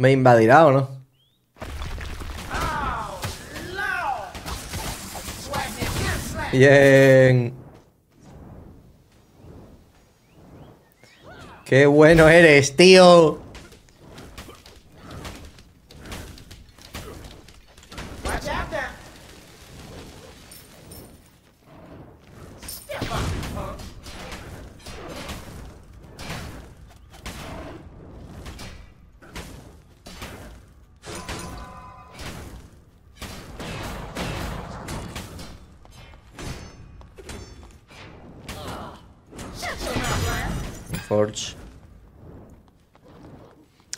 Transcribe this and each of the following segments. ¿Me invadirá o no? Bien. ¡Qué bueno eres, tío! Forge.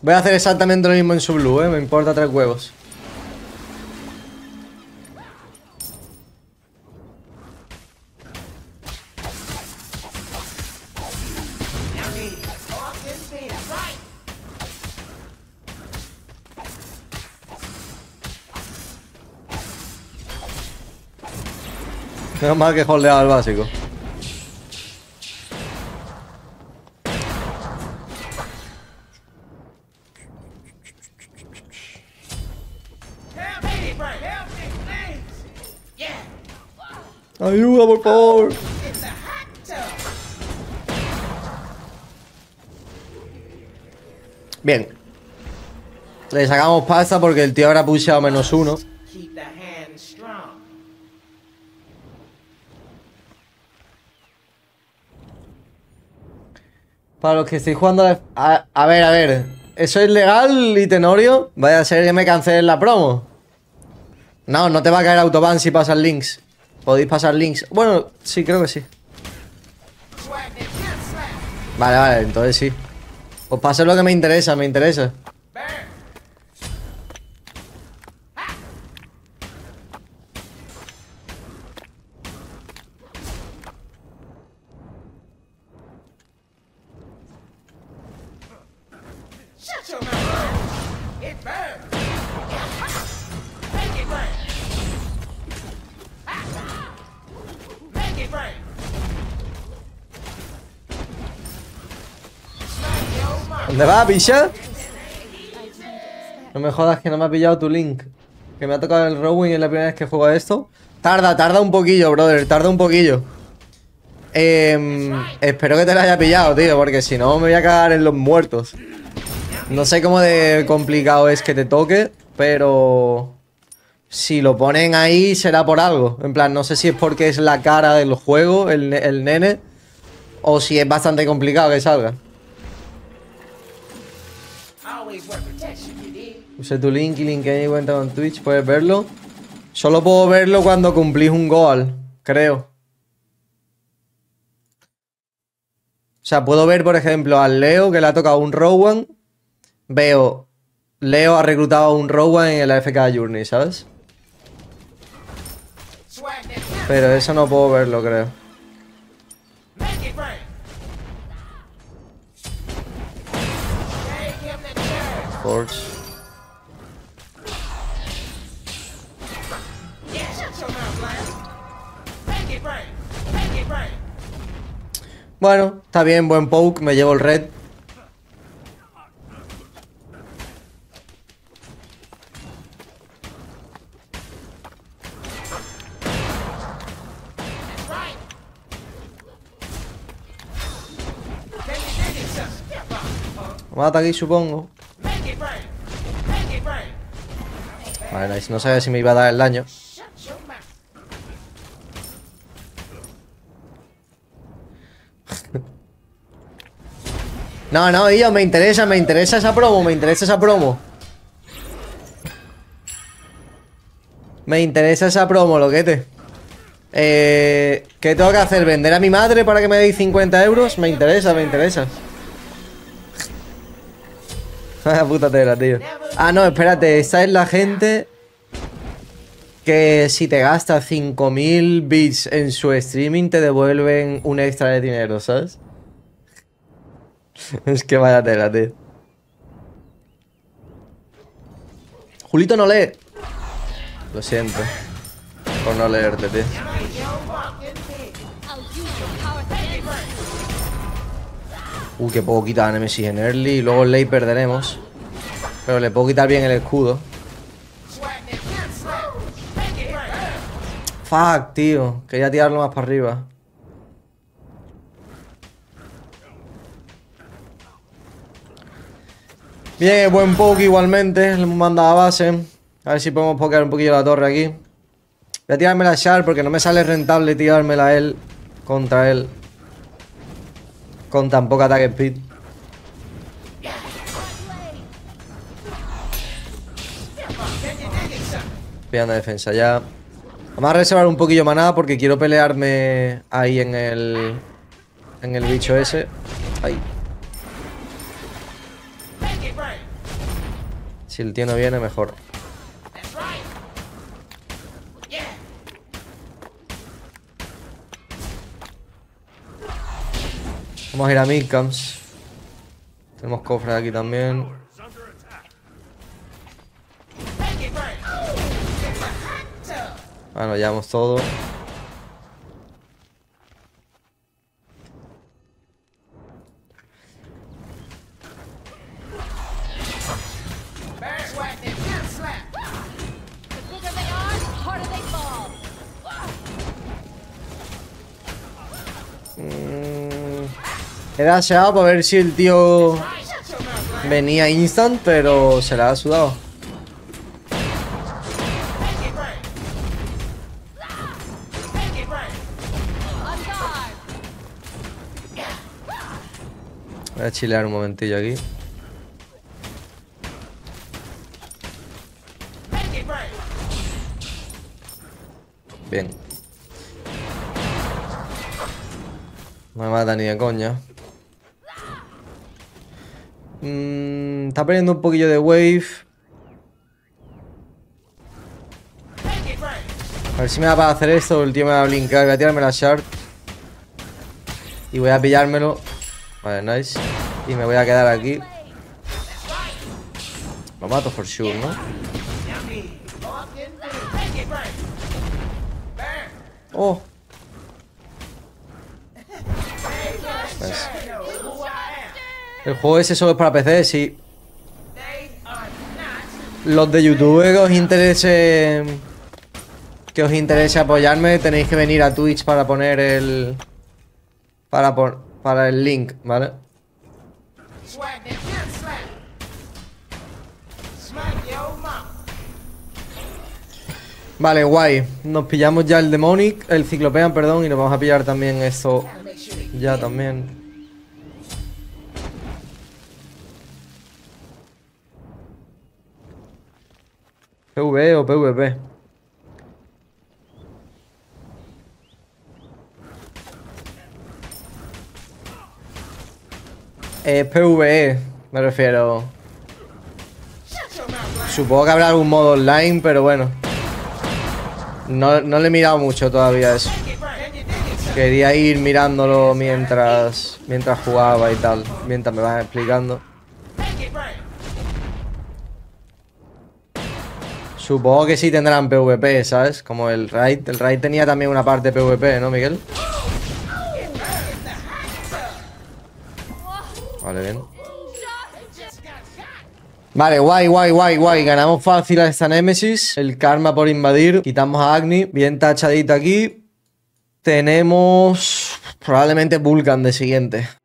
Voy a hacer exactamente lo mismo en su blue, me importa tres huevos. Menos mal que holdeaba al básico. Ayuda, por favor. Bien. Le sacamos pasta porque el tío ahora pusheado -1. Para los que estéis jugando a ver. ¿Eso es legal, Itenorio? Vaya a ser que me cancelen la promo. No, no te va a caer autoban si pasas links. ¿Podéis pasar links? Bueno, sí, creo que sí. Vale, vale, entonces sí. Pues pase lo que me interesa, ¿Dónde va, picha? No me jodas que no me ha pillado tu link. Que me ha tocado el Rowan y es la primera vez que juego a esto. Tarda un poquillo, brother. Tarda un poquillo. Espero que te la haya pillado, tío. Porque si no, me voy a cagar en los muertos. No sé cómo de complicado es que te toque. Pero... si lo ponen ahí, será por algo. En plan, no sé si es porque es la cara del juego, el nene. O si es bastante complicado que salga. Usé tu link y linké mi cuenta con Twitch. ¿Puedes verlo? Solo puedo verlo cuando cumplís un goal, creo. O sea, puedo ver, por ejemplo, al Leo que le ha tocado un Rowan. Veo, Leo ha reclutado un Rowan en el AFK Journey, ¿sabes? Pero eso no puedo verlo, creo. Forge. Bueno, está bien, buen poke, me llevo el red. Mata aquí, supongo. Vale, no sabía si me iba a dar el daño. No, no, yo me interesa esa promo, loquete. ¿Qué tengo que hacer? ¿Vender a mi madre para que me deis 50 euros? Me interesa. Puta tela, tío. Ah, no, espérate, esta es la gente que si te gastas 5000 bits en su streaming te devuelven un extra de dinero, ¿sabes? Es que vaya tela, tío. Julito no lee. Lo siento por no leerte, tío. Qué poquita Nemesis en early. Y luego en late perderemos. Pero le puedo quitar bien el escudo. Fuck, tío. Quería tirarlo más para arriba. Bien, buen poke igualmente. Le hemos mandado a base. A ver si podemos pokear un poquillo la torre aquí. Voy a tirármela a Shard porque no me sale rentable tirármela a él contra él. Con tan poca attack speed. Pillando defensa ya. Vamos a reservar un poquillo maná porque quiero pelearme ahí en el. En el bicho ese. Ahí. Si el tío no viene, mejor. Vamos a ir a midcamps. Tenemos cofres aquí también. Bueno, llevamos todo. Era aseado para ver si el tío venía instant, pero se la ha sudado. Voy a chilear un momentillo aquí. Bien. No me mata ni de coña. Está perdiendo un poquillo de wave. A ver si me da para hacer esto. El tío me va a blincar. Voy a tirarme la shard. Y voy a pillármelo. Vale, nice. Y me voy a quedar aquí. Lo mato for sure, ¿no? Oh. Nice. El juego ese solo es para PC, sí. Los de YouTube que os interese. Que os interese apoyarme, tenéis que venir a Twitch para poner el. Para el link, ¿vale? Vale, guay. Nos pillamos ya el Demonic, el Ciclopean, perdón, y nos vamos a pillar también esto. Ya también. PvE o PvP. PvE, me refiero. Supongo que habrá algún modo online, pero bueno. No le he mirado mucho todavía eso. Quería ir mirándolo mientras jugaba y tal. Mientras me vas explicando. Supongo que sí tendrán PvP, ¿sabes? Como el Raid. El Raid tenía también una parte PvP, ¿no, Miguel? Vale, bien. Vale, guay, guay, guay, guay. Ganamos fácil a esta Nemesis. El karma por invadir. Quitamos a Agni. Bien tachadita aquí. Tenemos probablemente Vulcan de siguiente.